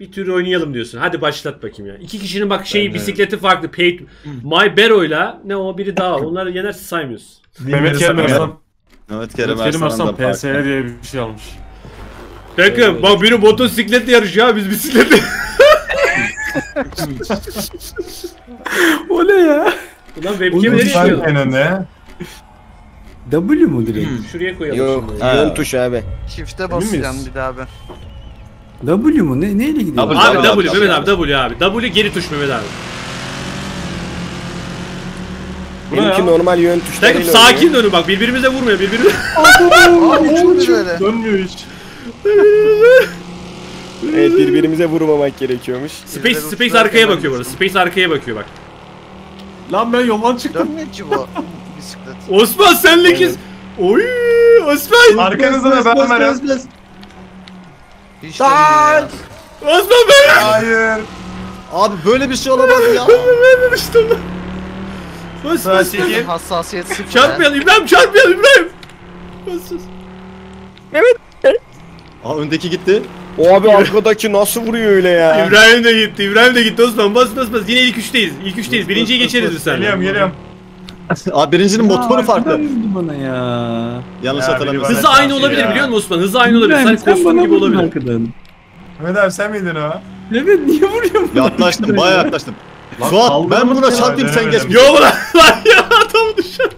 Bir türlü oynayalım diyorsun. Hadi başlat bakayım ya. İki kişinin bak şeyi, bisikleti farklı. Paid My Bero'yla ne o biri daha. Onları yenerse saymıyoruz. Mehmet Kerem Arslan. Mehmet Kerem Arslan PSL diye bir şey almış. Takım bak biri motosikletle yarışıyor ya, biz bisikletle. O ne ya? Ulan webcam nereye W mu direkt? Şuraya koyalım. Yok, yön tuş abi. Shift'e basacağım bir daha ben. W mu? Neyle gidiyor? Abi W Mehmet abi, W abi. W geri tuş Mehmet abi. Benimki normal yön tuşlarıyla oynuyor. Sakin dönün bak, birbirimize vurmuyor, birbirimize. Dönmüyor hiç. Evet, birbirimize vurmamak gerekiyormuş. Space arkaya bakıyor burada. Space arkaya bakıyor bak. Lan ben yoldan çıktım. Dönmüyor ki bu bisiklet. Osman senlekiz. Oy Osman. Arkanızda ben varım. Lan! Osman Bey! Hayır! Abi böyle bir şey olamaz ya! Ben demiştim lan! Osman Bey! Hassasiyet sıfır. Çarpmayalım İbrahim! Çarpmayalım İbrahim! Osman! Evet! Aa öndeki gitti. O abi arkadaki nasıl vuruyor öyle ya? İbrahim de gitti, İbrahim de gitti Osman. Bas. Yine ilk üçteyiz. İlk üçteyiz. Birinciyi geçeriz biz seninle. Geliyorum. Abi birincinin motoru farklı. Bana ya. Yanlış hatırlamıyorum. Hızı aynı olabilir ya. Biliyor musun Osman? Hızı aynı olabilir. Sen kostüm gibi olabilir. Mehmet abi sen miydin o? Mehmet niye vuruyorsun? Yaklaştım, bayağı yaklaştım. Suat ben buna çarpayım sen geç. Yo lan ya adamı dışarı at.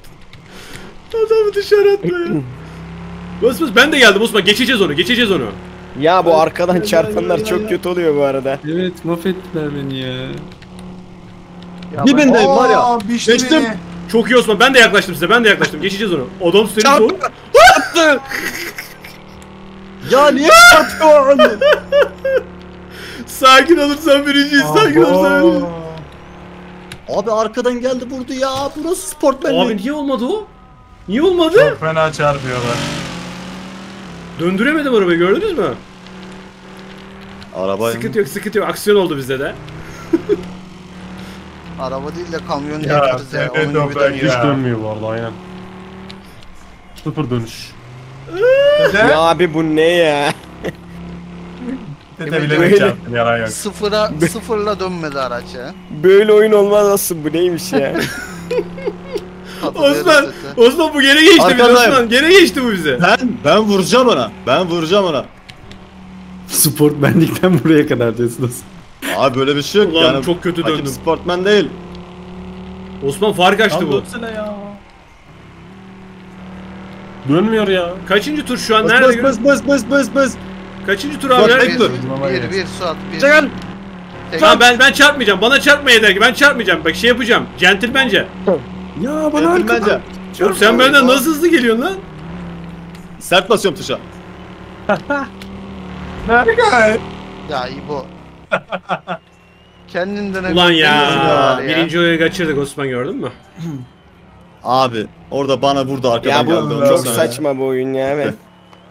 Adamı dışarı atma ya. Osman ben de geldim Osman. Geçeceğiz onu. Ya bu arkadan çarpanlar çok kötü oluyor bu arada. Evet mahvettiler beni ya. Bir bendeyim var ya. Geçtim. Çok iyi Osman, ben de yaklaştım size, geçeceğiz onu. Adam seni zor. Çarptı! Ya niye çarptı o anı? Sakin olursan birinciyiz, sakin olursan. Abi arkadan geldi vurdu ya, burası sportmenliği. Abi niye olmadı o? Niye olmadı? Çok fena çarpıyorlar. Döndüremedim arabayı, gördünüz mü? Arabayı. Sıkıntı yok, aksiyon oldu bizde de. Araba değil de kamyon yaparız ya. Evet dönmüyor. Hiç dönmüyor bu arada aynen. Sıfır dönüş. Ya abi bu ne ya? Sıfırla dönmedi araç ya. Böyle oyun olmaz aslında, bu neymiş ya? Osman bu geri geçti bize Osman. Geri geçti bu bize. Ben vuracağım ona. Sportmenlikten buraya kadar diyorsun Osman. Abi böyle bir şey yok. Ulan, yani çok kötü döndüm. Sportman değil. Osman fark açtı bu. Ya. Dönmüyor ya. Kaçıncı tur şu an? Nerede? Bas. Kaçıncı tur abi? Bir saat. Çekil. Tamam ben çarpmayacağım. Bana çarpma yeter ki. Ben çarpmayacağım. Bak şey yapacağım. Centilmence. Ya bana arkadan. Sen benden nasıl hızlı geliyorsun lan? Sert basıyorum tuşa. Nerede? Ya iyi bu. Kendinden ulan ya. Birinci oyu kaçırdık Osman, gördün mü? Abi orada bana vurdu arkadan geldi. Ya bu çok saçma bu oyun ya evet.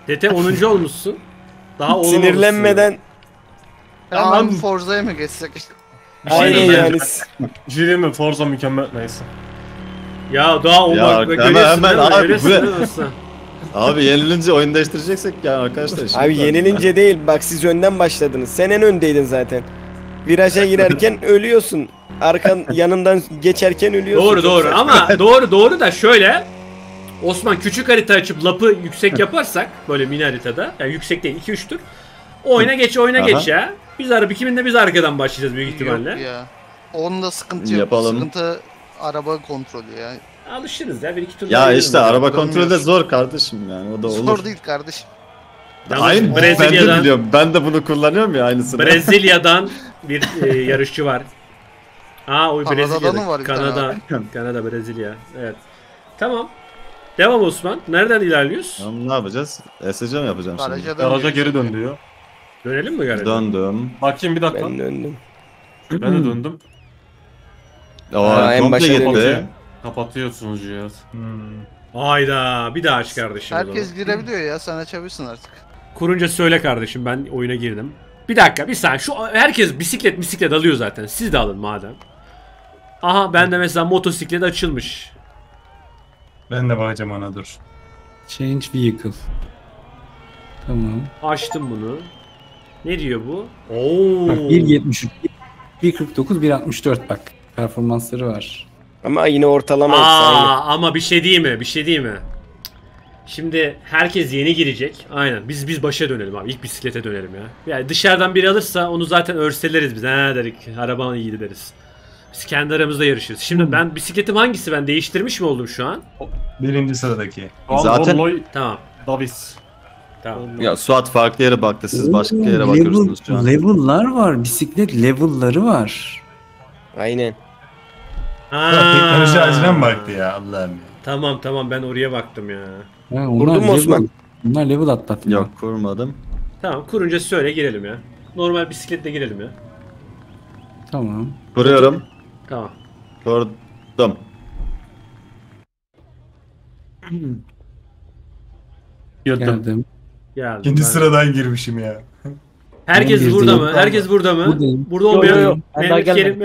Dete 10. olmuşsun. Daha sinirlenmeden. Tamam Forza'ya mı geçsek? Aynen yani. Jüri mi Forza mükemmel neyse. Ya daha o bak görüyorsun. Abi yenilince oyun değiştireceksek yani arkadaşlar. Abi yenilince değil bak, siz önden başladınız. Sen en öndeydin zaten. Viraja girerken ölüyorsun. Arkan yanından geçerken ölüyorsun. Doğru ama doğru da şöyle. Osman küçük harita açıp lapı yüksek yaparsak böyle mini haritada. Yani yüksek değil 2-3 tur. Oyuna geç ya. Biz araba kiminde biz arkadan başlayacağız büyük ihtimalle. Yok ya. Onda sıkıntı yok. Sıkıntı araba kontrolü ya. Alışırız ya, bir iki tur. Ya işte araba kontrolü de zor kardeşim yani, o da olur. Zor değil kardeşim. Aynı Brezilya'dan. Ben de biliyorum, ben de bunu kullanıyorum ya aynısını. Brezilya'dan bir yarışçı var. Aa o Brezilya'da. Kanada, Brezilya. Evet. Tamam. Devam Osman. Nereden ilerliyoruz? Tamam, ne yapacağız? SC'm yapacağım şimdi. Garaja geri dön diyor. Dönelim mi garaja? Döndüm. Bakayım bir dakika. Ben döndüm. Ben de döndüm. Aa en başa gitti. Kapatıyorsunuz cihaz. Hayda bir daha aç kardeşim. Herkes girebiliyor ya, sen açabilirsin artık. Kurunca söyle kardeşim, ben oyuna girdim. Bir dakika bir saniye, şu herkes bisiklet alıyor zaten, siz de alın madem. Aha ben de mesela motosiklet açılmış. Ben de bakacağım ona, dur. Change vehicle. Tamam. Açtım bunu. Ne diyor bu? Oo. Bak 1.73, 1.49, 1.64 bak. Performansları var. Ama yine ortalama. Ama bir şey değil mi? Şimdi herkes yeni girecek. Aynen. Biz başa dönelim abi. İlk bisiklete dönelim ya. Yani dışarıdan biri alırsa onu zaten örseleriz biz. Ha dedik. Araban iyiydi deriz. Biz kendi aramızda yarışırız. Şimdi ben bisikletim hangisi? Ben değiştirmiş mi oldum şu an? Birinci sıradaki. Zaten tamam. Davis. Tamam. Ya Suat farklı yere baktı. Siz başka yere bakıyorsunuz şu an. Level'lar var. Bisiklet level'ları var. Aynen. Teknoloji acına mı baktı ya? Allah'ım ya. Tamam ben oraya baktım ya. Kurdun mu Osman? Bunlar level atlattı. Yok kurmadım. Tamam kurunca söyle girelim ya. Normal bisikletle girelim ya. Tamam. Kuruyorum. Tamam. Kurdum. Geldim. İkinci sıradan girmişim ya. Herkes burada mı? Buradayım. Burada olmuyor. Mehmet Kerim.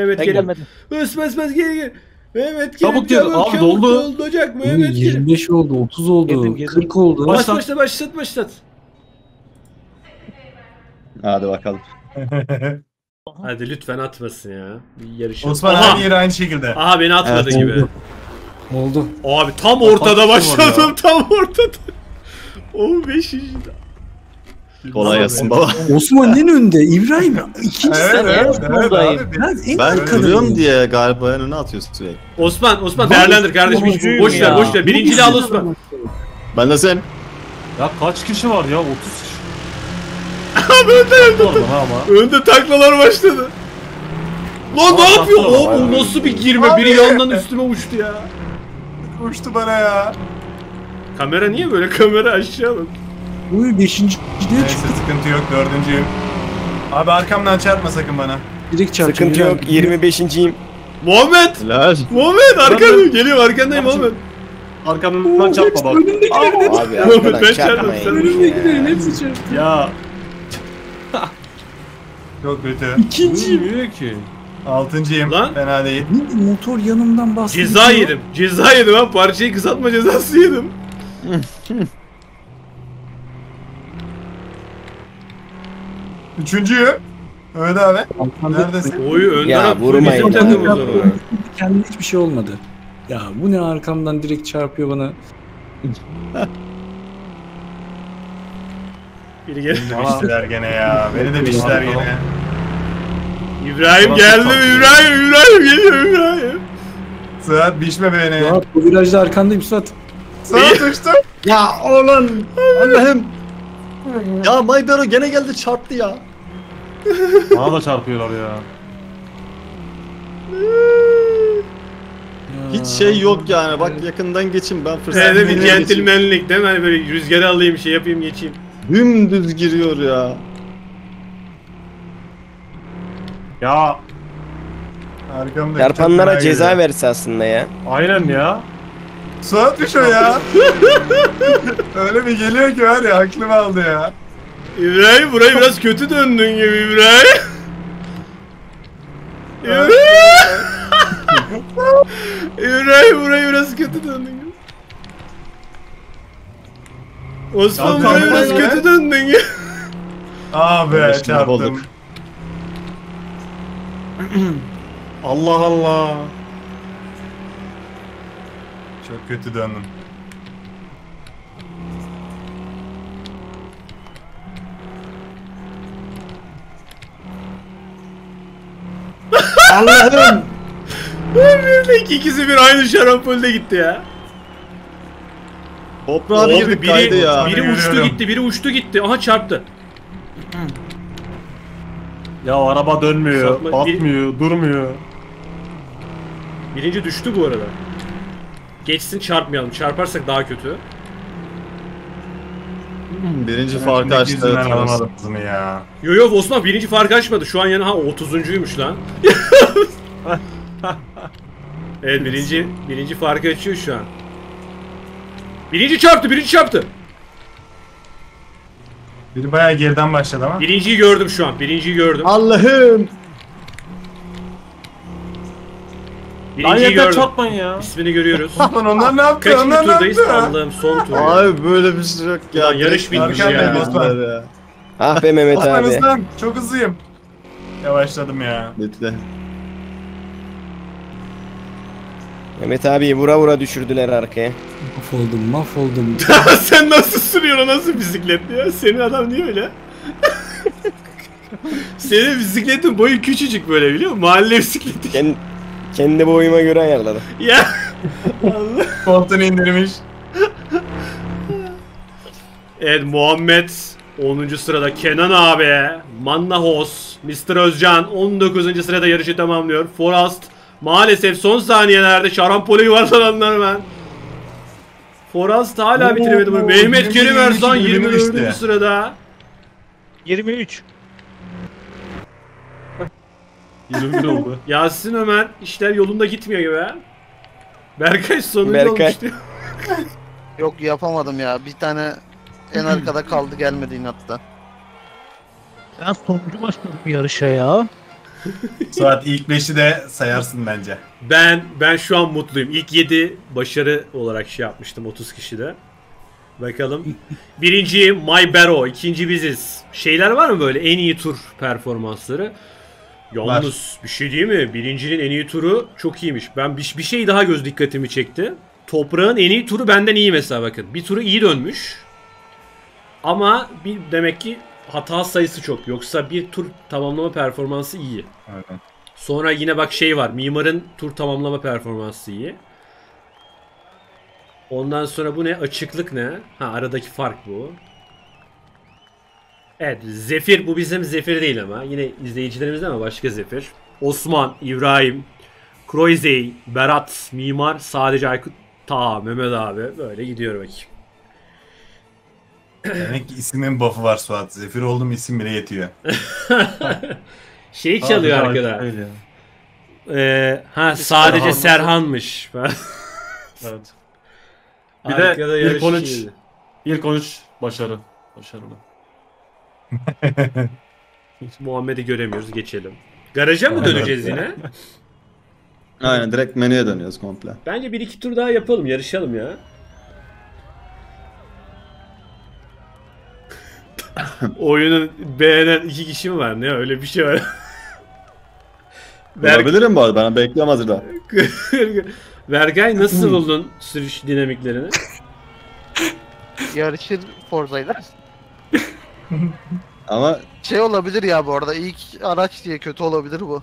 Ösmez geri. Mehmet Kerim çabuk doldu olacak mı? 25 oldu, 30 oldu, geldim. 40 oldu. Başlat. Hadi bakalım. Hadi lütfen atmasın ya. Yarışalım. Osman her yeri aynı şekilde. Aha beni atmadı evet, gibi. Oldu. Abi tam ortada başladım. Tam ortada. 15. Kolay gelsin baba. Osman'ın önünde İbrahim ikinci sıradayım. Ben kırıyorum diye galiba en öne atıyorsun sürekli. Osman değerlendir kardeşim. Boş ver. Birinciliği al Osman. Ben de sen. Ya kaç kişi var ya? 30 kişi. Önde taklalar başladı. Lan ne yapıyor? O nasıl bir girme? Biri yandan üstüme uçtu ya. Uçtu bana ya. Kamera niye böyle? Kamera aşağı bak. Uy 5. Neyse sıkıntı yok 4.'yim. Abi arkamdan çarpma sakın bana. Direkt çarpma. Sıkıntı yok 25.'yim. Muhammed arkamdan geliyor, arkandayım Muhammed. Arkamdan çarpma bak. Abi Muhammed ben çarptım. Önümdekilerin hepsi çarptı. Ya. Çok kötü. 2.'yim. 6.'yim. Fena değil. Motor yanımdan bastı. Ceza yedim ha, parçayı kısaltma cezası yedim. Üçüncüyü. Öyle abi. Neredesin? Oyu önden attı. Bizim takımımız o. Kendine hiçbir şey olmadı. Ya bu ne, arkamdan direkt çarpıyor bana. Biri geldi. Biçtiler gene ya. Beni de biçtiler gene. İbrahim geldi. İbrahim geliyor. Suat biçme beni. Suat bu virajda arkandayım Suat. Suat uçtum. Ya oğlum. Allah'ım. Ya Maydaro gene geldi çarptı ya. Bana da çarpıyorlar ya. Hiç şey yok yani, bak yakından geçin, ben fırsat vereyim. Bir centilmenlik değil mi? Hani böyle rüzgarı alayım, şey yapayım, geçeyim. Dümdüz giriyor ya. Ya. Çarpanlara ceza verse aslında ya. Aynen ya. Suatmış o ya. Öyle bir geliyor ki var ya, aklım aldı ya. İbrahim burayı biraz kötü döndün gibi İbrahim. İbrahim burayı biraz kötü döndün gibi. Osman burayı biraz kötü döndün gibi. Abi çarptım. Allah Allah. Çok kötü döndüm. Allah'ım. İkisi bir aynı şarampolde gitti ya. Toprağa girdi kaydı ya. Biri uçtu gitti, Aha çarptı. Ya araba dönmüyor, batmıyor, durmuyor. Birinci düştü bu arada. Geçsin, çarpmayalım. Çarparsak daha kötü. Birinci farkı açtı. Yok Osman birinci farkı açmadı. Şu an yani 30'uncuymuş lan. Evet birinci farkı açıyor şu an. Birinci çarptı. Biri bayağı geriden başladı ama. Birinciyi gördüm şu an. Allah'ım. Birinciyi gördüm. Ya. İsmini görüyoruz. Lan onlar ne yaptı? Kaçıncı turdayız? Allah'ım son tur. Abi böyle bir şey yok ya. Yarış bitmiş ya. Ah be Mehmet abi. Hızlan, çok hızlıyım. Yavaşladım ya. Lütfen. Mehmet abiyi vura vura düşürdüler arkaya. Mahvoldum, mahvoldum. Sen nasıl sürüyorsun, nasıl bisiklet ya? Senin adam niye öyle? Senin bisikletin boyu küçücük böyle, biliyor musun? Mahalle bisikleti. Kendi boyuma göre ayarladı. Ya. Allah. Koltuğunu indirmiş. Evet, Muhammed 10. sırada, Kenan abi, Mannahos, Mr. Özcan 19. sırada yarışı tamamlıyor. Forrest maalesef son saniyelerde şarampole yuvarlananlar ben. Forrest hala bitiremedi bunu. Mehmet Kerim Erzan 24. sırada. 23. 21 oldu. Yasin Ömer işler yolunda gitmiyor gibi. Berkay sonuncu olmuştu. Yok, yapamadım ya. Bir tane en arkada kaldı, gelmedi inatla. Sen sonuncu başladın bu yarışa ya. Suat, ilk 5'i de sayarsın bence. Ben şu an mutluyum. İlk 7 başarı olarak şey yapmıştım 30 kişide. Bakalım. Birinci Maybero, ikinci biziz. Şeyler var mı böyle en iyi tur performansları? Yalnız var. Bir şey değil mi? Birincinin en iyi turu çok iyiymiş. Ben bir şey daha göz dikkatimi çekti. Toprağın en iyi turu benden iyi mesela, bakın. Bir turu iyi dönmüş. Ama bir demek ki hata sayısı çok. Yoksa bir tur tamamlama performansı iyi. Aynen. Sonra yine bak şey var. Mimar'ın tur tamamlama performansı iyi. Ondan sonra bu ne? Açıklık ne? Ha, aradaki fark bu. Evet, Zefir, bu bizim Zefir değil ama yine izleyicilerimizden, ama başka Zefir. Osman, İbrahim, Kroizey, Berat, Mimar, sadece Aykut, Ta, Mehmet abi, böyle gidiyor bakayım. Demek ki ismin buff'u var Suat. Zefir oldum, isim bile yetiyor. Şey çalıyor arkada. Ha, sadece Serhan'mış. Evet. Bir arkada de ilk 13 başarılı. Muhammed'i göremiyoruz, geçelim. Garaja mı döneceğiz yine? Aynen, direkt menüye dönüyoruz komple. Bence bir iki tur daha yapalım, yarışalım ya. Oyunu beğenen iki kişi mi var, ne öyle bir şey var? Olabilirim bu arada, ben bekliyorum hazırda. Berkay, nasıl buldun sürüş dinamiklerini? Yarışır Forza'yla. Ama şey olabilir ya bu arada, ilk araç diye kötü olabilir bu.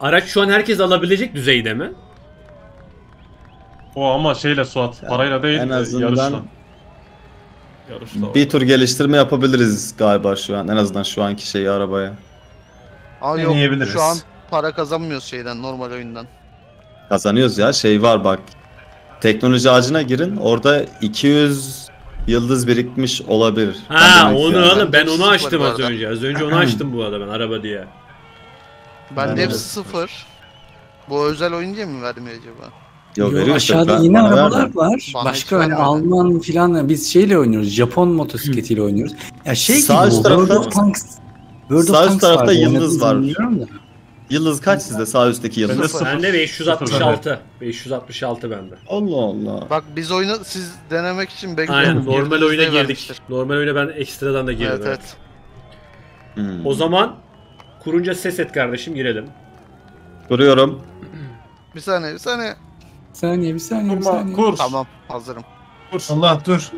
Araç şu an herkes alabilecek düzeyde mi? O ama şeyle Suat, parayla değil, en azından yarışla bir tur geliştirme yapabiliriz galiba şu an, en azından şu anki şeyi arabaya. Aa, yok, şu an para kazanmıyoruz şeyden, normal oyundan. Kazanıyoruz ya, şey var bak, teknoloji ağacına girin, orada 200 yıldız birikmiş olabilir. Ha, onu ben onu açtım az önce. Az önce onu açtım bu arada ben, araba diye. Ben de hep 0. Bu özel oyun diye mi vermiyor acaba? Yok, aşağıda yine arabalar var. Başka öyle Alman filan, biz şeyle oynuyoruz. Japon motosikletiyle oynuyoruz. Ya şey gibi, sağ üst tarafta yıldız var. Yıldız kaç sizde, sağ üstteki yıldız? Bende 566. 566 bende. Allah Allah. Bak biz oyunu siz denemek için bekliyoruz. Aynen, normal oyuna girdik. Normal oyuna ben ekstradan da girdim. Evet. Hmm. O zaman kurunca ses et kardeşim, girelim. Kuruyorum. Bir saniye. Kur. Tamam, hazırım. Kur. Allah dur.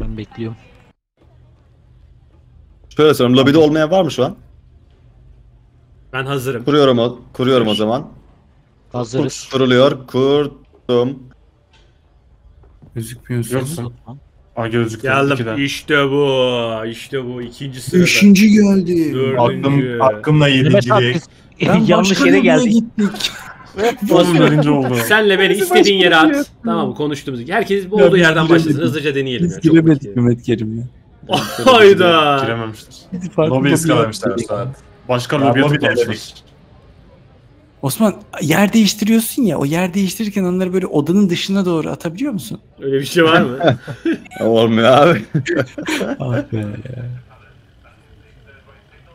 Ben bekliyorum. Şöyle sorayım, lobide olmayan var mı şu an? Ben hazırım. Kuruyorum o zaman. Hazırız. Kuruluyor. Kurdum. Gözükmüyorsun. Aa, gözüküyor. Geldim. İşte bu. İşte bu. İkinci sırada. Üçüncü geldi. Dördüncü. Aklımla yedincilik. Yanlış yere geldik. Senle beni istediğin yere at. Tamam, konuştuğumuz. Herkes bu olduğu yerden başlasın. Hızlıca deneyelim. Hiç giremedik Mehmet Kerim ya. Hayda. Girememiştir. Lobi iskalamışlar bu saat. Başka lobiye geldik. Osman, yer değiştiriyorsun ya, o yer değiştirirken onları böyle odanın dışına doğru atabiliyor musun? Öyle bir şey var mı? Olmuyor abi.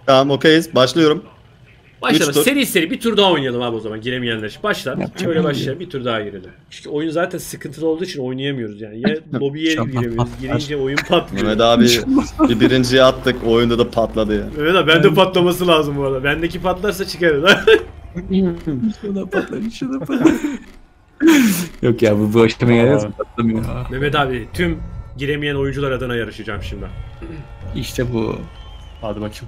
Tamam, okeyiz, başlıyorum. Başlayalım. Seri bir tur daha oynayalım abi o zaman. Giremeyenler. Başla. Şöyle başlayalım. Bir tur daha girelim. Çünkü oyun zaten sıkıntılı olduğu için oynayamıyoruz yani. Ya lobiye giremiyoruz. Girince oyun patlıyor. Mehmet abi bir birinciyi attık. Oyunda da patladı ya. Mehmet abi bende patlaması lazım bu arada. Bendeki patlarsa çıkarız. Şuna patlar. Şuna patlar. Yok ya bu aşamaya gelmez patlamıyor. Mehmet abi tüm giremeyen oyuncular adına yarışacağım şimdi. İşte bu. Hadi bakayım.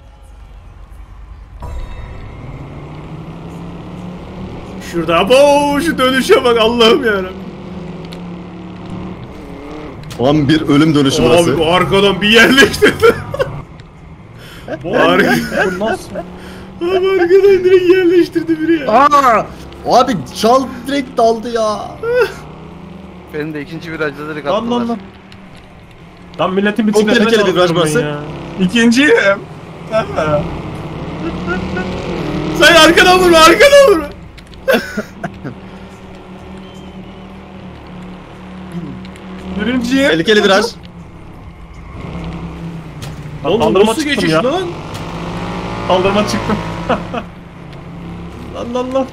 Şurada abo şu dönüşe bak Allah'ım ya. Lan bir ölüm dönüşü abi, burası. Abi arkadan bir yerleştirdi. Bu nasıl? Abi arkadan direkt yerleştirdi biri ya. Aa! Abi çal direkt daldı ya. Benim de ikinci virajda direkt attılar. Lan. Lan milletin biçimine ne çaldırmayın ya. Viraj burası. İkinciyim. Sen arkadan vurma arkadan vurma. Birinciye. Tehlikeli viraj. Kaldırıma çıktım ya. Kaldırıma çıktım. Lan lan lan.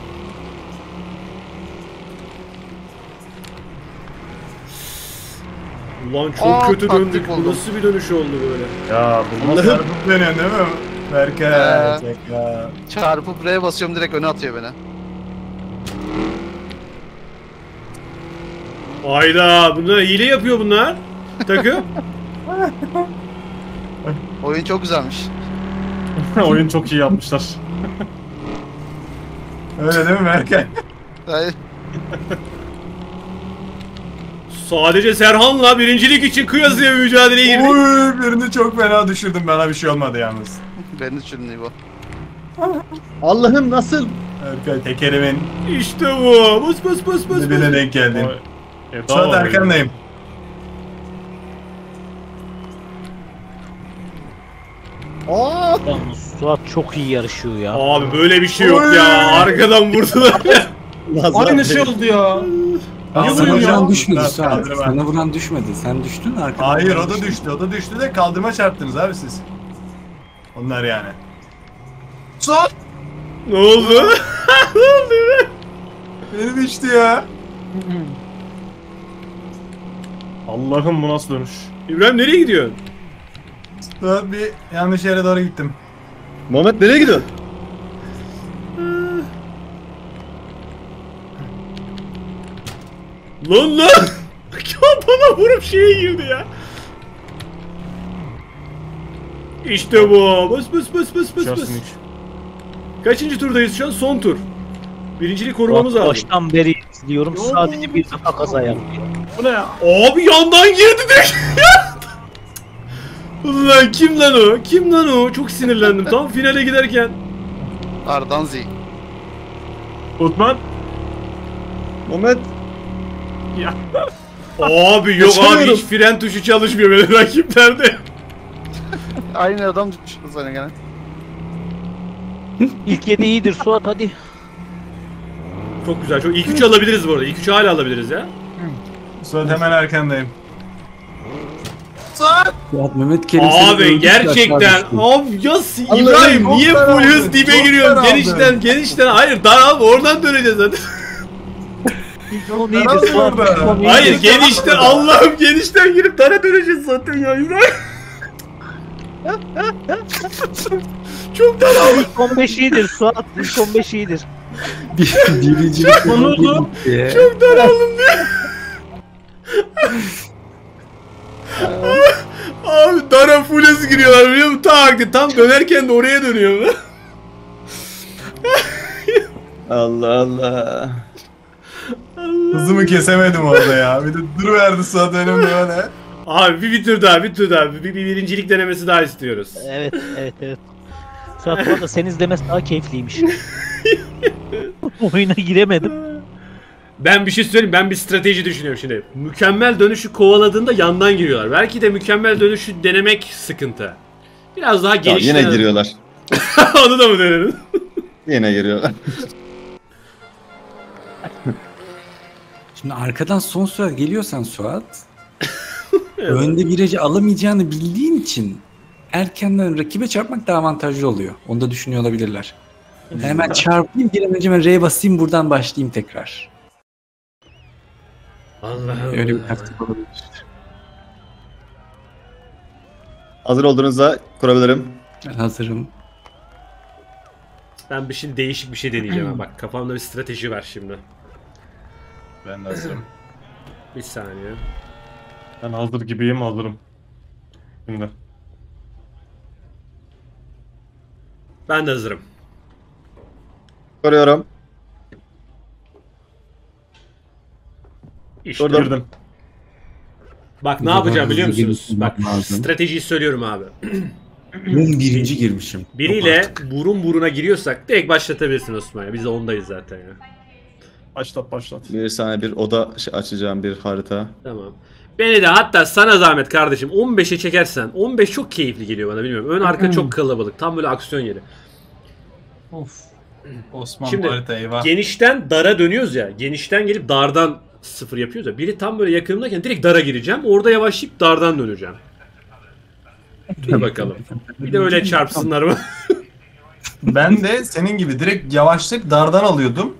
Ulan çok kötü döndük. Bu nasıl bir dönüş oldu böyle? Ya bunlar çarpıp dönüyor değil mi? Berke. Çarpıp R'ye basıyorum direkt öne atıyor beni. Hayda, bunlar hile yapıyor bunlar. Takım. Oyun çok güzelmiş. Oyun çok iyi yapmışlar. Öyle değil mi Berkay? Hayır. Sadece Serhan'la birincilik için kıyasıya mücadeleye girdik. Oy, birini çok fena düşürdüm. Bana bir şey olmadı yalnız. Ben düşürdüm bu. Allah'ım nasıl? Berkay tekerimin. İşte bu. Bas bas bas bas. Dibine denk geldim. Oy. Şu an erkendeyim. Suat çok iyi yarışıyor ya. Abi böyle bir şey yok ya. Arkadan vurdular ya. Aynı şey oldu ya. Sana vuran düşmedi Suat. Sana vuran düşmedi. Sen düştün arkadan. Hayır o da düştü. O da düştü de kaldırıma çarptınız abi siz. Onlar yani. Suat! Ne oldu? Ne oldu be? Beni düştü ya. Allah'ım bu nasıl dönüş? İbrahim nereye gidiyorsun? Daha bir yanlış yere doğru gittim. Muhammed nereye gidiyorsun? Lan! Bana vurup şeye girdi ya. İşte bu. Bas. Kaçıncı turdayız şu an? Son tur. Birinciliği korumamız lazım. Baştan beri izliyorum. Sadece bir defa kaza yapıyor. Bu ne ya? Abi yandan girdi direkt. Ulan kim lan o? Kim lan o? Çok sinirlendim tam finale giderken. Ardanzi. Utman. Mehmet. Ya. Abi yok abi hiç fren tuşu çalışmıyor benim rakiplerde. Aynı adam düştü sana gene. İlk 7 iyidir Suat hadi. Çok güzel. Çok ilk 3 alabiliriz bu arada. İlk 3'ü hala alabiliriz ya. Suat hemen erkendeyim. Suat! Mehmet Kerim abi gerçekten. Abi ya İbrahim niye full hız dibe giriyorsun? Genişten. Hayır dar abi oradan döneceğiz hadi. Hayır genişten Allah'ım genişten girip dara döneceğiz zaten ya İbrahim. Çok dar abi. 15 iyidir Suat. 15 iyidir. Çok daraldım diye. Abi dara full hız giriyorlar biliyor musun? Tam dönerken de oraya dönüyor. Allah Allah. Hızımı kesemedim orada ya. Bir de dur verdi Suat önümde bana. Abi bir tur daha. Bir birincilik denemesi daha istiyoruz. Evet. Suat bu arada sen izlemesi daha keyifliymiş. Oyuna giremedim. Ben bir şey söyleyeyim, ben bir strateji düşünüyorum şimdi. Mükemmel dönüşü kovaladığında yandan giriyorlar. Belki de mükemmel dönüşü denemek sıkıntı. Biraz daha geniş. Yine giriyorlar. Onu da mı denerim? Yine giriyorlar. Şimdi arkadan son sürat geliyorsan Suat, evet. Önde virajı alamayacağını bildiğin için erkenden rakibe çarpmak daha avantajlı oluyor. Onu da düşünüyor olabilirler. Hemen çarpayım, gelin önce R'ye basayım, buradan başlayayım tekrar. Allah'ım. Öyle bir taktik olabilir. Hazır olduğunuzda kurabilirim. Ben hazırım. Ben bir şey, değişik bir şey deneyeceğim. Bak kafamda bir strateji var şimdi. Ben de hazırım. Bir saniye. Ben hazır gibiyim, hazırım. Şimdi. Ben de hazırım. Görüyorum. İşte. Gördüm. Bak ne yapacağım biliyor musunuz? Bak stratejiyi söylüyorum abi. Ben birinci girmişim. Biriyle burun buruna giriyorsak direkt başlatabilirsin Osman ya. Biz de ondayız zaten ya. Başlat başlat. Bir saniye bir oda açacağım, bir harita. Tamam. Beni de hatta sana zahmet kardeşim 15'e çekersen. 15 çok keyifli geliyor bana, bilmiyorum. Ön arka çok kalabalık. Tam böyle aksiyon yeri. Of. Osman şimdi harita eyvah. Genişten dara dönüyoruz ya. Genişten gelip dardan sıfır yapıyoruz ya. Biri tam böyle yakınımdayken direkt dara gireceğim. Orada yavaşlayıp dardan döneceğim. Dur bakalım. Bir de öyle çarpsınlar mı? Ben de senin gibi direkt yavaşlık dardan alıyordum.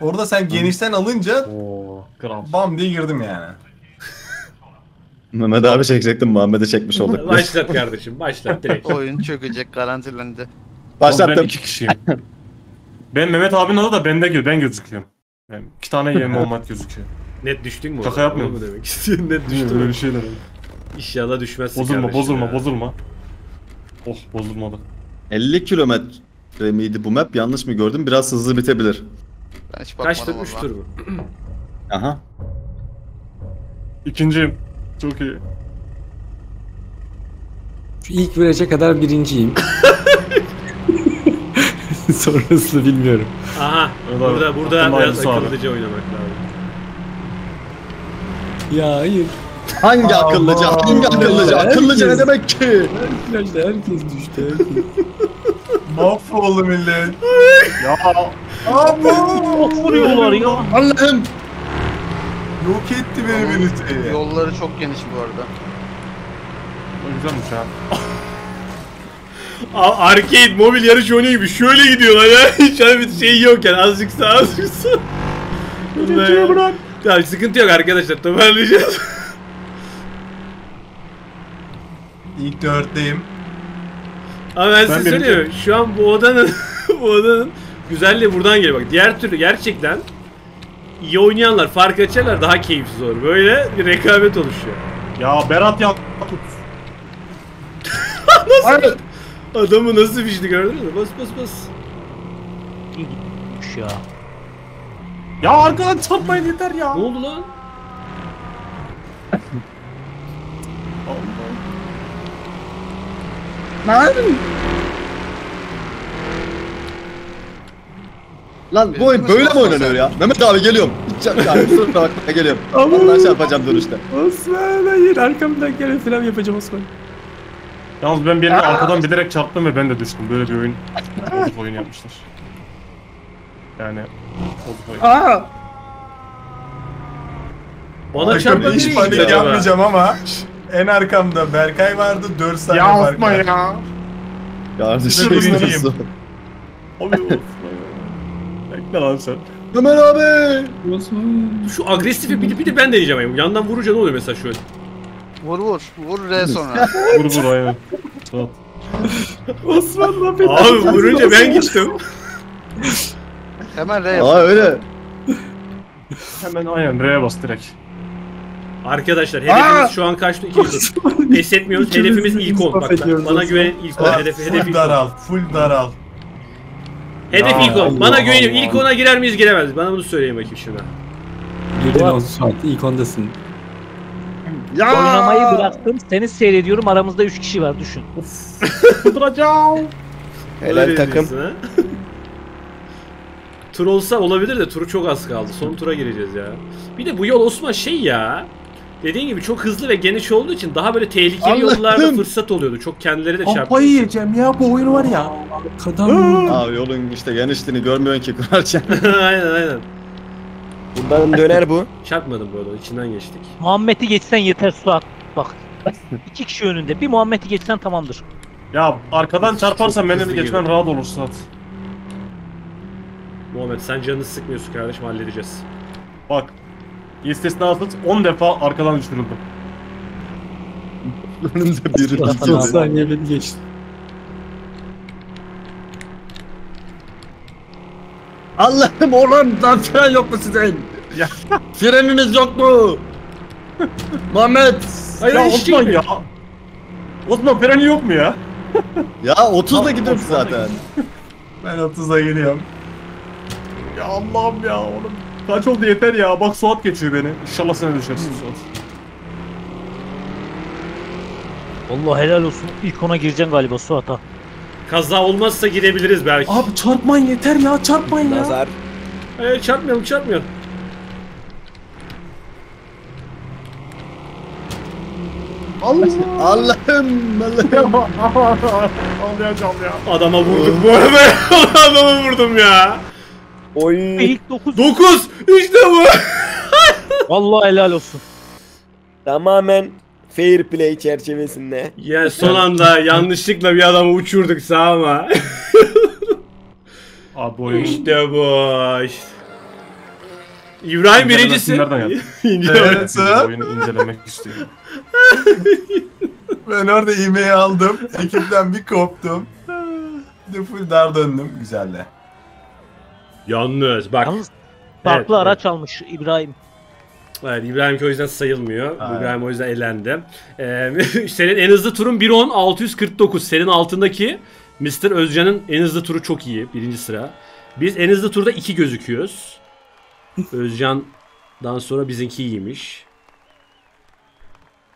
Orada sen genişten alınca bam diye girdim yani. Mehmet abi çekecektim, Muhammed'e çekmiş olduk. Başlat kardeşim, başlat direkt. Oyun çökecek, garantilendi. Başlattım. Ben iki kişiyim. Ben Mehmet abinin adı da bende gibi, ben gözüküyorum. Yani iki tane yem Muhammed gözüküyor. Net düştün mü? Kaka yapmıyor mu demek istiyorsun? Net düştün. Böyle şeyler. İnşallah düşmezsin. Bozulma, bozulma, ya. Bozulma. Oh, bozulmadı. 50 kilometre miydi bu map? Yanlış mı gördüm? Biraz hızlı bitebilir. Kaçtır? 3'tür bu. Aha. İkinciyim. Çok iyi. Şu ilk viraj'a kadar birinciyim. Sonrasını bilmiyorum. Aha. Burada biraz akıllıca oynamak lazım. Ya hayır. Hangi akıllıca? Hangi akıllıca? Akıllıca ne demek ki? Herkes, herkes düştü, herkes. Mahvoldu millet. Ya. Abi. Vuruyorlar ya. Allah'ım. Yok etti beni birisi. Yolları çok geniş bu arada. O güzelmiş ha. Arcade mobil yarış oyunu gibi şöyle gidiyorlar ya. Hiç öyle bir şey yok yani, azıcık sağ azıcık sağ. Birinciye bırak. Ya sıkıntı yok arkadaşlar, toparlayacağız. İlk 4'teyim. Abi ben size söylüyorum, şu an bu odanın güzelliği buradan geliyor. Bak diğer türlü gerçekten iyi oynayanlar fark açarlar, daha keyifsiz olur. Böyle bir rekabet oluşuyor. Ya Berat ya. Nasıl? Adamı nasıl fişti gördünüz mü? Bas bas bas. İyi gitmiş ya. Ya arkadan çarpmayın yeter ya. Ne oldu lan? Lan. Lan bu oyun böyle mi oynanıyor ya? Mehmet abi geliyorum. Geliyorum. Ondan çarpacağım dönüşte. Osman hayır, arkamdan gelen filan yapacağım Osman. Yalnız ben birine arkadan bilerek çarptım ve ben de düştüm. Böyle bir oyun. Bozuk oyun yapmışlar. Yani bozuk oyun. Aaa! Bana çarpma hiç panik yapmayacağım ama. En arkamda Berkay vardı, 4 saniye Berkay. Ya Osman ya! Kardeşim nasıl? Abi Osman. Bekle lan sen. Ömer abi! Osman. Şu agresifi bir de ben deneyeceğim. Yandan vurunca ne oluyor mesela şöyle? Vur vur. Vur R sonra. Vur vur aynen. Osman laf etti. Abi vurunca ben gittim. Hemen R yap. Aa öyle. Hemen aynen R'ye bas direkt. Arkadaşlar hedefimiz şu an kaçtı? 200. Pes etmiyoruz. Hedefimiz ilk 10. Bak bana güvenin, ilk 10. Hedef daral. Full daral. Hedef ilk 10. Bana güvenin. İlk 10'a girer miyiz, giremez. Bana bunu söyleyin bakayım şuna. Girdin oldu saatte. İlk 10'dasın. Ya! Oynamayı bıraktım. Seni seyrediyorum. Aramızda 3 kişi var. Düşün. Duracağım. Helal takım. Tur olsa olabilir de turu çok az kaldı. Son tura gireceğiz ya. Bir de bu yol Osman şey ya. Dediğin gibi çok hızlı ve geniş olduğu için daha böyle tehlikeli yollarda fırsat oluyordu. Çok kendileri de çarptı. Kafayı yiyeceğim ya bu oyun var ya. Abi yolun işte genişliğini görmüyorsun ki kurarken. Aynen aynen. Bundan döner bu. Çarpmadım bu arada, içinden geçtik. Muhammed'i geçsen yeter Suat. Bak. 2 kişi önünde. Bir Muhammed'i geçsen tamamdır. Ya arkadan çarparsan benim geçmem rahat olur Suat. Muhammed sen canını sıkmıyorsun kardeşim, halledeceğiz. Bak. İstisnasız 10 defa arkadan düşürüldüm. Önümde biri düşürdü. 10 saniye beni geçti. Allah'ım oğlum, daha fren yok mu sizin? Ya. Frenimiz yok mu? Muhammed! Hayır, ya Osman ya! Osman freni yok mu ya? Ya 30'da gidiyoruz zaten. Ben 30'da geliyorum. Ya Allah'ım ya oğlum. Kaç oldu yeter ya. Bak Suat geçiyor beni. İnşallah sana düşersin Suat. Allah helal olsun. İlk ona gireceksin galiba Suat ha. Kaza olmazsa girebiliriz belki. Abi çarpmayın yeter ya, çarpmayın ya. Nazar. Çarpmayalım, çarpmayalım. Allah'ım. Allah'ım. Ağlayacağım ya. Adama vurdum bu arada. Adama vurdum ya. Oy. İlk 9. 9. İşte bu. Vallahi helal olsun. Tamamen fair play çerçevesinde. Ya son anda yanlışlıkla bir adamı uçurduk sağ ama. Abi işte bu. İşte. İbrahim birincisi. Evet. Oyunu incelemek istiyorum. Ben orada iğmeyi aldım. Ekipten bir koptum. Full dar döndüm. Güzelle. Yalnız bak. Yalnız farklı evet, araç evet. Almış İbrahim. Evet, İbrahim ki o yüzden sayılmıyor. Aynen. İbrahim o yüzden elendi. Senin en hızlı turun 1.10.649. Senin altındaki Mr. Özcan'ın en hızlı turu çok iyi. Birinci sıra. Biz en hızlı turda 2 gözüküyoruz. Özcan'dan sonra bizinki iyiymiş.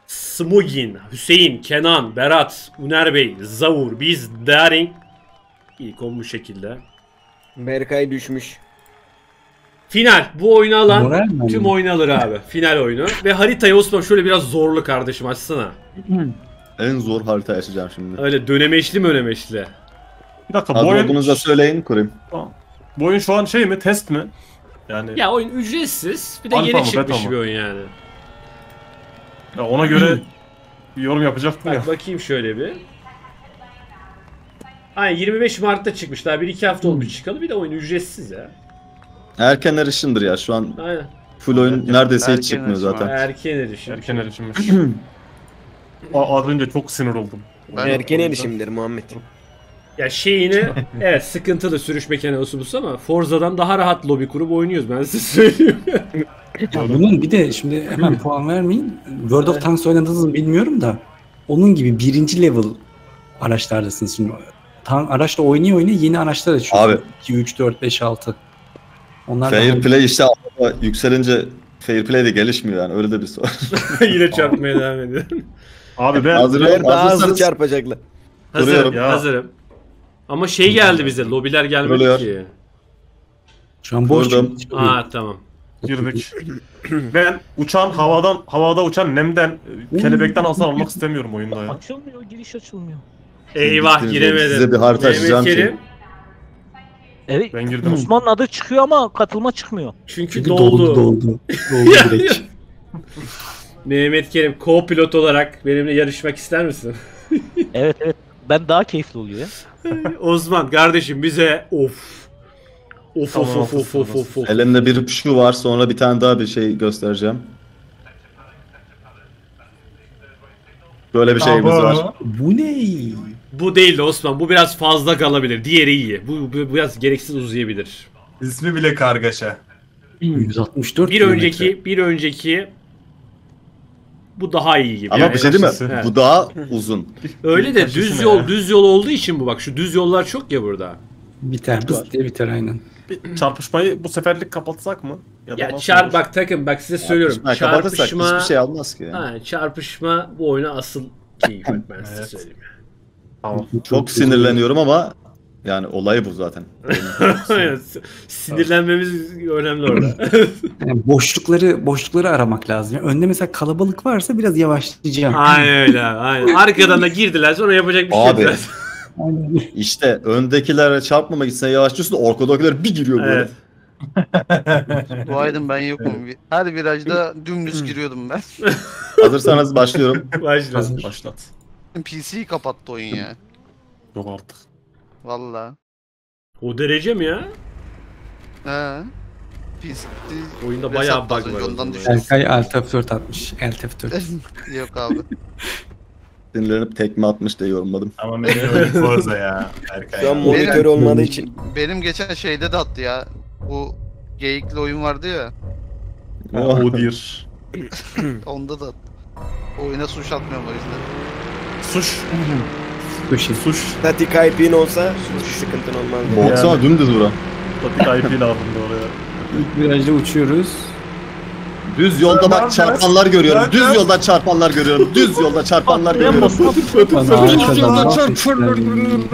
Smugin, Hüseyin, Kenan, Berat, Uner Bey, Zavur, biz, Daring. İlk on bu şekilde. Berkay düşmüş. Final. Bu oyunu alan tüm oyunu alır abi. Final oyunu. Ve haritayı Osman şöyle biraz zorlu kardeşim açsana. En zor harita açacağım şimdi. Öyle dönemeçli mi önemeçli? Bir dakika abi, bu oyun... Bunu da söyleyin kurayım. Tamam. Bu oyun şu an şey mi? Test mi? Yani... Ya oyun ücretsiz. Bir de Alfa yeni çıkmış bir oyun yani. Ya ona göre bir yorum yapacaktım ya. Bakayım şöyle bir. Aynen 25 Mart'ta çıkmış. Daha 1-2 hafta olmuş çıkalı. Bir de oyun ücretsiz ya. Erken erişimdir ya şu an. Aynen. Full oyun erken, neredeyse hiç çıkmıyor zaten. Erken erişim. Erken erişimmiş. Az önce çok sinir oldum. Ben erken erişimdir Muhammed. Ya şeyini evet sıkıntılı sürüş mekanizması bu ama Forza'dan daha rahat lobi kurup oynuyoruz ben size söyleyeyim. Ya bunun bir de şimdi hemen puan vermeyin. World of Tanks oynadınız mı bilmiyorum da onun gibi birinci level araçlardasınız şimdi. Araçla oynaya yeni araçlar açıyor. Abi 2 3 4 5 6. Onlar fair play işte yükselince fair play de gelişmiyor yani öyle de bir sorun. Yine çarpmaya devam ediyor. Abi ben hazır çarpacaklar. Hazırım. Ama şey geldi bize, lobiler gelmedi Ölüyor. Ki. Şu an boş. Aa tamam. Girdik. Ben uçan havada uçan nemden, kelebekten hasar almak istemiyorum oyunda ya. Açılmıyor, giriş açılmıyor. Eyvah giremedim. Size bir harita açacağım ki. Evet, ben girdim. Osman'ın adı çıkıyor ama katılma çıkmıyor. Çünkü doldu. Mehmet Kerim, co-pilot olarak benimle yarışmak ister misin? Evet. Ben daha keyifli oluyor ya. Osman kardeşim bize of. Elimde bir puşu var, sonra bir tane daha bir şey göstereceğim. Böyle bir şeyimiz var. Bu ne? Bu değil de Osman, bu biraz fazla kalabilir. Diğeri iyi. Bu biraz gereksiz uzayabilir. İsmi bile kargaşa. 164. Bir önceki bu daha iyi gibi. Ama yani bir şey değil mi? Evet. Bu daha uzun. Öyle de düz yol olduğu için bu bak şu düz yollar çok ya burada. Biter aynen. Çarpışmayı bu seferlik kapatsak mı? Ya bak takım bak size söylüyorum. Çarpışma hiçbir şey almaz ki. Yani. Ha, çarpışma bu oyuna asıl keyif ben size söyleyeyim. Tamam. Çok sinirleniyorum ama yani olay bu zaten. Sinirlenmemiz önemli orada. Yani boşlukları aramak lazım. Yani önde mesela kalabalık varsa biraz yavaşlayacağım. Aynen öyle abi. Arkadan da girdiler sonra yapacak bir şey yok. İşte öndekilere çarpmamak için yavaşlıyorsun, arkadakiler bir giriyor böyle. Evet. Duaydın ben yokum. Her virajda dümdüz giriyordum ben. Hazırsanız başlıyorum. Başlat. PC'yi kapattı oyun ya. Yok artık. Valla. O derece mi ya? He. Pisti. Oyunda bayağı bug var. Erkay Alt F4 atmış. Alt F4. Yok abi. Sinirlenip tekme atmış diye yorumladım. Ama benim öyle Forza ya. Erkay. Şu monitör olmadığı için. Benim geçen şeyde de attı ya. Bu geyikli oyun vardı ya. O dir. Onda da attı. Oyuna suç atmıyorum o yüzden. Suç. Suç. Statik IP'nin olsa sıkıntın olmaz. Baksana dümdüz bura. Statik IP'nin altında oraya. İlk virajda uçuyoruz. Düz yolda bak çarpanlar görüyorum. Düz yolda çarpanlar görüyorum. Düz yolda çarpanlar görüyorum. Düz yolda çarpanlar görüyorum.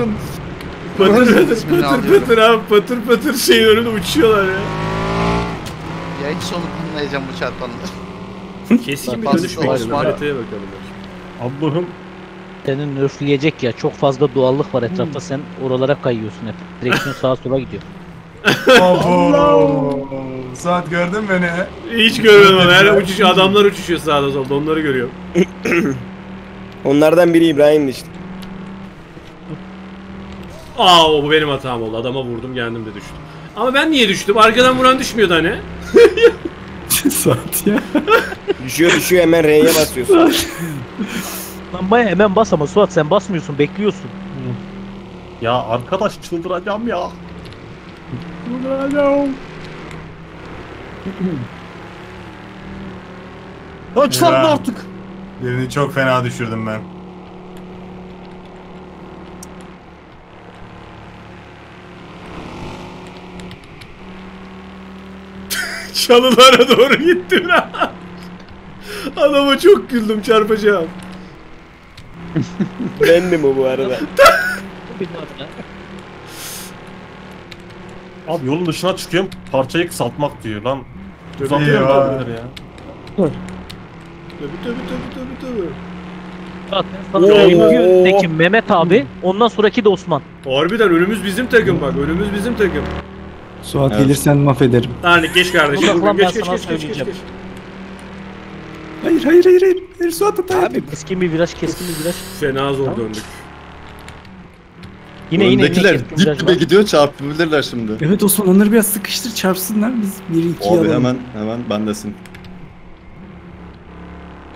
Patır abi patır şey önünde uçuyorlar ya. Ya hiç sonu bulmayacağım bu çarpanları. Kesin bir dönüşmek istiyor. Haritaya bakalım. Allah'ım. Senin nörfleyecek ya, çok fazla doğallık var etrafta, sen oralara kayıyorsun hep. Direksiyon sağa sola gidiyor. Allah! Saat gördün beni. Hiç görmedim onu. Her uçuş, adamlar uçuşuyor sağda solda, onları görüyorum. Onlardan biri İbrahim'di işte. Aa, o benim hatam oldu. Adama vurdum, kendim de düştüm. Ama ben niye düştüm? Arkadan vuran düşmüyordu hani. Saat ya. Düşüyor hemen R'ye basıyorsun. Lan baya hemen bas ama Suat, sen basmıyorsun, bekliyorsun. Ya arkadaş çıldıracağım ya. Çıldıracağım. Lan çarpma artık. Birini çok fena düşürdüm ben. Çalılara doğru gittim ha. Adama çok güldüm, çarpacağım. Bendim o bu arada. Abi yolun dışına çıkıyorum, parçayı kısaltmak diyor lan. Uzatmıyorum abiler ya. Tabii. Sana Mehmet abi, ondan sonraki de Osman. Harbiden önümüz bizim takım bak, önümüz bizim takım. Suat evet. Gelirsen mahvederim. Yani geç kardeşim, geç. Hayır Suat atayım. Abi keskin bir viraj. Fena zor döndük. Yine öndekiler dip dibe gidiyor, çarpabilirler şimdi. Evet Osman, onları biraz sıkıştır, çarpsınlar, biz 1-2 alalım. Abi hemen bendesin.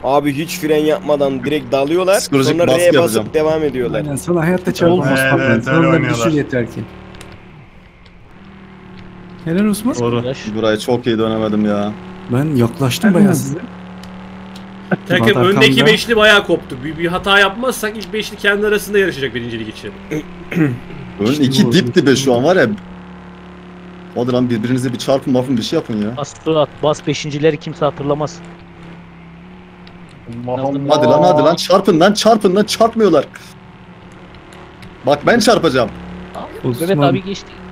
Abi hiç fren yapmadan direkt dalıyorlar, sonra R'ye basıp devam ediyorlar. Aynen, sana hayatta çarpma Osman. Evet, öyle düşür yeter ki. Helal Osman. Buraya çok iyi dönemedim ya. Ben yaklaştım bayağı size. Takım öndeki beşli bayağı koptu. Bir hata yapmazsak ilk beşli kendi arasında yarışacak birincilik için. Ön iki dip dibe şu an var ya. Hadi lan birbirinize bir çarpın mafın, bir şey yapın ya. Astronot bas, beşincileri kimse hatırlamaz. Hadi lan çarpın lan çarpmıyorlar. Bak ben çarpacağım. Evet abi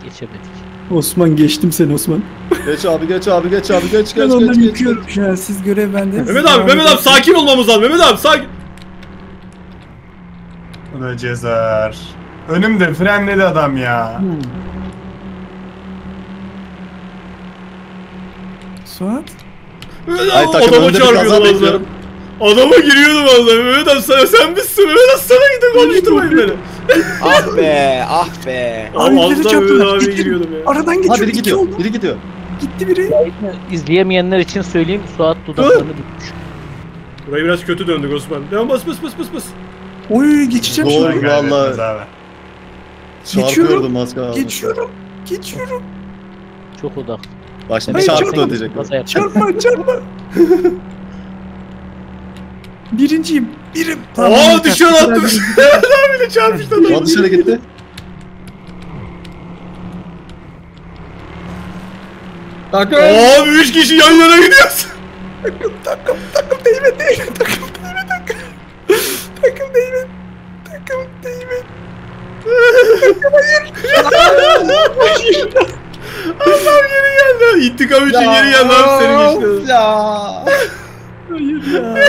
geçemedik. Osman geçtim seni Osman. Geç abi. Ben onları yıkıyorum ya, siz görev bende. Mehmet abi sakin olmamız lazım. Bu da cezar. Önümde frenledi adam ya. Suat? Adamı çarpıyordum. Adama giriyordum vallahi. Mehmet abi sen misin? Mehmet abi sana gidip konuşturmayın beni. Ah be. Abi giriyordum ya. Aradan geçiyor. Biri gidiyor. Gitti biri. İzleyemeyenler için söyleyeyim, Suat dudaklarını dökmüş. Burayı biraz kötü döndük Osman. Devam bas. Oy, geçeceğim şimdi. Doğru vallahi. Geçiyorum. Çok odak. Başta bir çarptı ödeyecek. Çarpma. Birinciyim. Ooo, düşüyor attım. Lan bile çarpıştı adam. Lan dışarı gitti. Takım. Ooo, 3 kişi yan yana gidiyoruz. Takım değme. Hayır. Adam geri geldi. İntikam için geri geldi abi, seni geçti. Hayır ya.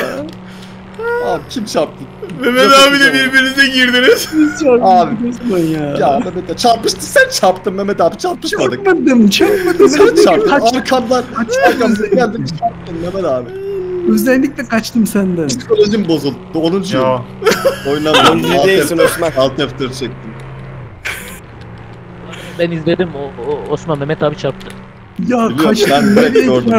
Abi kim çarptı? Mehmet abi de birbirinize girdiniz. Mehmet abi çarpıştı, sen çarptın Mehmet abi, çarpışmadık. Çarpmadım. Sen çarptın. Arkamdan geldim, çarptın Mehmet abi. Özellikle kaçtım senden. Psikolojim bozuldu. 10. Ya. Oynadım. Alt F4 çektim. ben izledim. Osman Mehmet abi çarptı. Ya kaçtım, nereye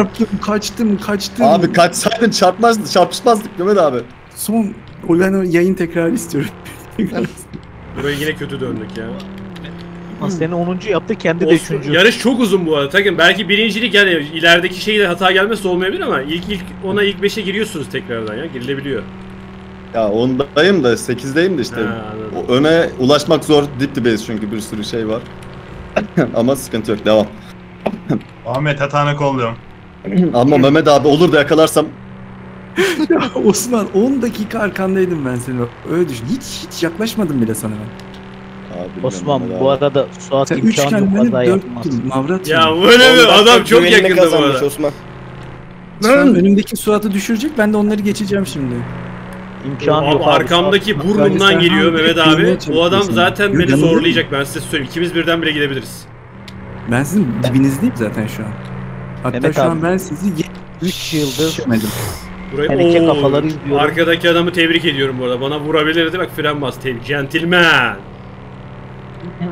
çarptım, kaçtım. Abi kaçsaydın çarpmazdık, çarpışmazdık Mehmet abi. Son, ben yayın tekrarı istiyorum. Buraya yine kötü döndük ya. Seni 10. yaptı, kendi de 3. Yarış çok uzun bu arada. Takım belki birincilik, yani ilerideki şeyde hata gelmezse olmayabilir ama ilk ona ilk 5'e giriyorsunuz tekrardan ya, girilebiliyor. Ya ondayım da 8'deyim de işte. Ha, öne ulaşmak zor, dip dibeyiz çünkü bir sürü şey var. Ama sıkıntı yok, devam. Ahmet hatana kolluyorum. Ama Mehmet abi olur da yakalarsam. Ya Osman 10 dakika arkandaydım ben senin. Öyle düşün. Hiç yaklaşmadım bile sana ben. Abi, Osman bu arada Suat imkanı yok, kaza yapmaz. Ya böyle bir adam çok yakında bu arada. Osman önümdeki Suat'ı düşürecek, ben de onları geçeceğim şimdi. İmkanı yok abi, arkamdaki Suat burnumdan geliyor Mehmet abi. Bu adam zaten yok, beni zorlayacak, ben size söyleyeyim. İkimiz birden bire gidebiliriz. Ben sizin dibinizdeyim zaten şu an. Hatta Mehmet şu an abi, ben sizi 3 yıldır görmedim. Burayı kafaları izliyorum. Arkadaki adamı tebrik ediyorum bu arada. Bana vurabilirdi, bak fren bas. Gentleman.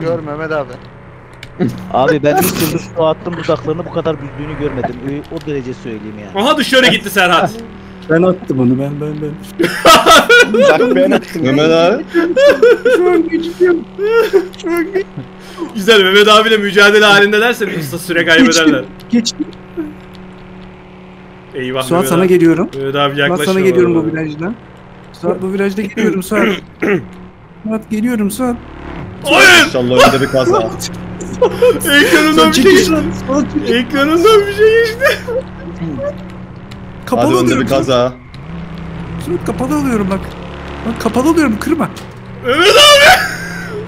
Gör Mehmet abi. Abi ben 3 yıldır Suat'ın uzaklarını bu kadar büzdüğünü görmedim. O derece söyleyeyim yani. Aha dışarı gitti Serhat. Ben attım onu, ben. Bak ben attım. Mehmet abi. Çok güçlüyüm. Güzel, Mehmet abiyle mücadele halindelerse bir süre kaybederler. Geçtim. Eyvah Suat, sana geliyorum. Mehmet abi yaklaşıyor. Sana geliyorum bu virajda. Suat bu virajda geliyorum Suat. Suat geliyorum Suat. Hayır! İnşallah öyle de bir kaza. Ekranından bir şey geçti. Kapalı alıyorum. Hadi önde bir kaza. Suat kapalı alıyorum bak. Bak kapalı alıyorum, kırma. Evet abi!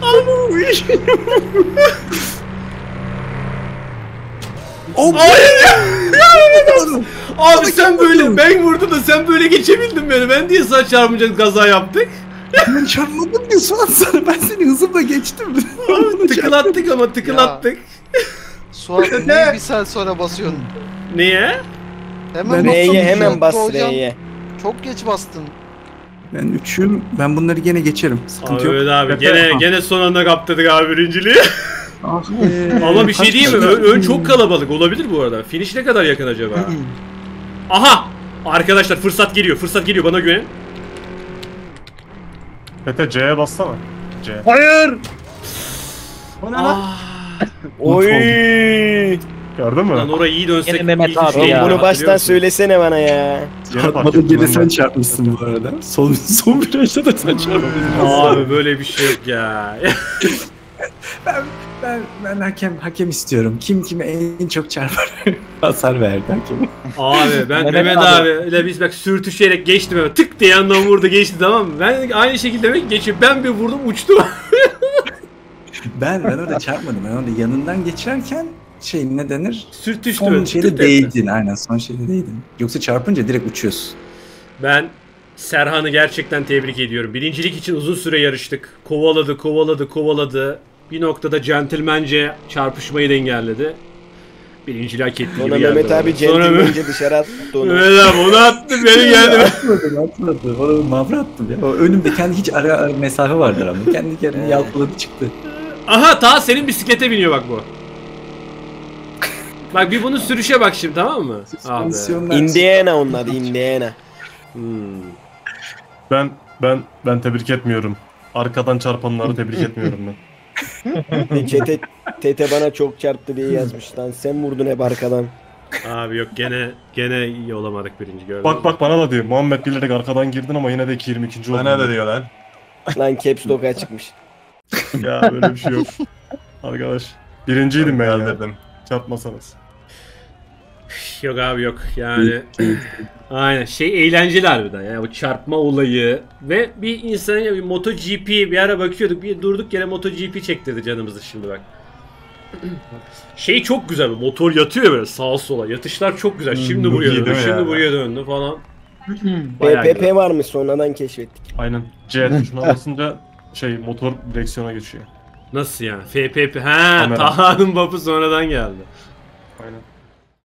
Allah'ım işim. Hayır ya! Abi sen böyle, ben vurdum da sen böyle geçebildin beni. Ben niye sana çarpmayacak kaza yaptık? Ben çarpmadım ki Suat sana, ben seni hızımla geçtim. Tıklattık ama tıklattık. Suat niye bir saat sonra basıyorsun? Niye? Hemen R'ye hemen bas R'ye. Çok geç bastın. Ben üçüm, ben bunları gene geçerim. Sıkıntı yok. Evet abi gene son anda kaptırdık abi birinciliği. Ah, ama bir şey diyeyim mi? Ön çok kalabalık olabilir bu arada. Finish ne kadar yakın acaba? Aha! Arkadaşlar fırsat geliyor bana güvenin. Tete C'ye bassana. C. Hayır! O ne lan? Oy! Gördün mü? Lan orayı iyi dönsek. Yine Mehmet abi ya. Bunu baştan söylesene bana ya. Çarpmadın gene, sen çarpmışsın bu arada. Son virajda da sen çarpmışsın. Abi böyle bir şey yok ya. Ben hakem istiyorum. Kim kime en çok çarpar? Hasar verdi hakem. Abi ben Mehmet abiyle biz bak sürtüşerek geçtim hemen. Tık diye yandan vurdu, geçti, tamam mı? Ben aynı şekilde geçip ben bir vurdum, uçtum. ben orada çarpmadım. Ben orada yanından geçerken şey ne denir? Sürtüştü. Son şeyde değdin, aynen son şeyde değdin. Yoksa çarpınca direkt uçuyorsun. Ben Serhan'ı gerçekten tebrik ediyorum. Birincilik için uzun süre yarıştık. Kovaladı. Bir noktada centilmence çarpışmayı da engelledi. Birinciliği hak ettiği gibi geldi. Ona Mehmet abi centilmence dışarı attı onu. Evet abi onu attı, beni geldi. Atmadı. Onu mavra attım ya. O önümde kendi hiç ara mesafe vardır ama. Kendi kendini yalpaladı çıktı. Aha ta senin bisiklete biniyor bak bu. Bak bir bunun sürüşe bak şimdi, tamam mı? Indiana onun adı, Indiana. Ben tebrik etmiyorum. Arkadan çarpanları tebrik etmiyorum ben. Tete bana çok çarptı diye yazmış lan. Sen vurdun hep arkadan. Abi yok gene iyi olamadık birinci gördüm. Bak bana da diyor. Muhammed bilerek arkadan girdin ama yine de 22. oldu. Bana da diyor lan. Lan caps lock'a çıkmış. Ya böyle bir şey yok. Arkadaş birinciydim ben ya. Çarpmasanız. Yok abi yok yani. Aynen şey eğlenceli harbiden ya bu çarpma olayı ve bir insanın bir MotoGP bir ara bakıyorduk, bir durduk yere MotoGP çektirdi canımızı şimdi bak. Şey çok güzel, motor yatıyor böyle sağa sola, yatışlar çok güzel, şimdi buraya döndü, şimdi buraya döndü falan. BPP varmış sonradan keşfettik. Aynen C tuşuna basınca şey motor direksiyona geçiyor. Nasıl yani? FPP, he Tahan'ın bapı sonradan geldi. Aynen.